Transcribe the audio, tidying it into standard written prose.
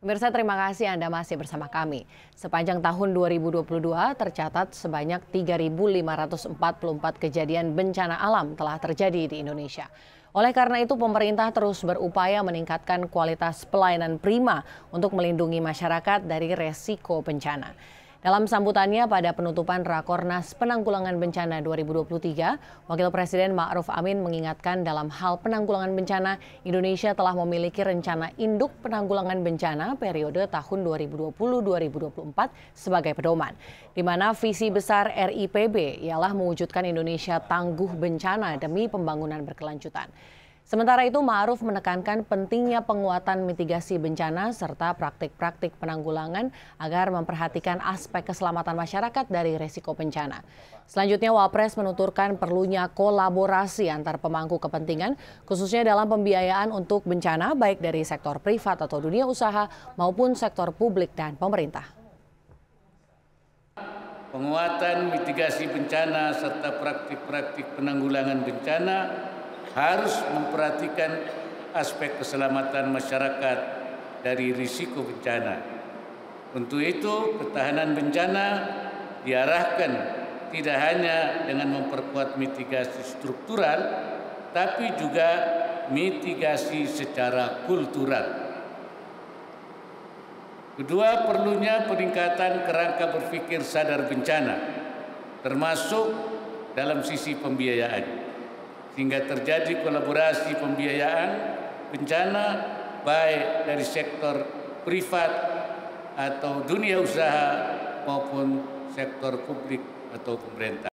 Pemirsa, terima kasih Anda masih bersama kami. Sepanjang tahun 2022 tercatat sebanyak 3.544 kejadian bencana alam telah terjadi di Indonesia. Oleh karena itu, pemerintah terus berupaya meningkatkan kualitas pelayanan prima untuk melindungi masyarakat dari resiko bencana. Dalam sambutannya pada penutupan Rakornas Penanggulangan Bencana 2023, Wakil Presiden Ma'ruf Amin mengingatkan dalam hal penanggulangan bencana, Indonesia telah memiliki rencana induk penanggulangan bencana periode tahun 2020-2024 sebagai pedoman, di mana visi besar RIPB ialah mewujudkan Indonesia tangguh bencana demi pembangunan berkelanjutan. Sementara itu, Ma'ruf menekankan pentingnya penguatan mitigasi bencana serta praktik-praktik penanggulangan agar memperhatikan aspek keselamatan masyarakat dari resiko bencana. Selanjutnya, Wapres menuturkan perlunya kolaborasi antar pemangku kepentingan, khususnya dalam pembiayaan untuk bencana, baik dari sektor privat atau dunia usaha maupun sektor publik dan pemerintah. Penguatan mitigasi bencana serta praktik-praktik penanggulangan bencana harus memperhatikan aspek keselamatan masyarakat dari risiko bencana. Untuk itu, ketahanan bencana diarahkan tidak hanya dengan memperkuat mitigasi struktural, tapi juga mitigasi secara kultural. Kedua, perlunya peningkatan kerangka berpikir sadar bencana, termasuk dalam sisi pembiayaan, sehingga terjadi kolaborasi pembiayaan bencana baik dari sektor privat atau dunia usaha maupun sektor publik atau pemerintah.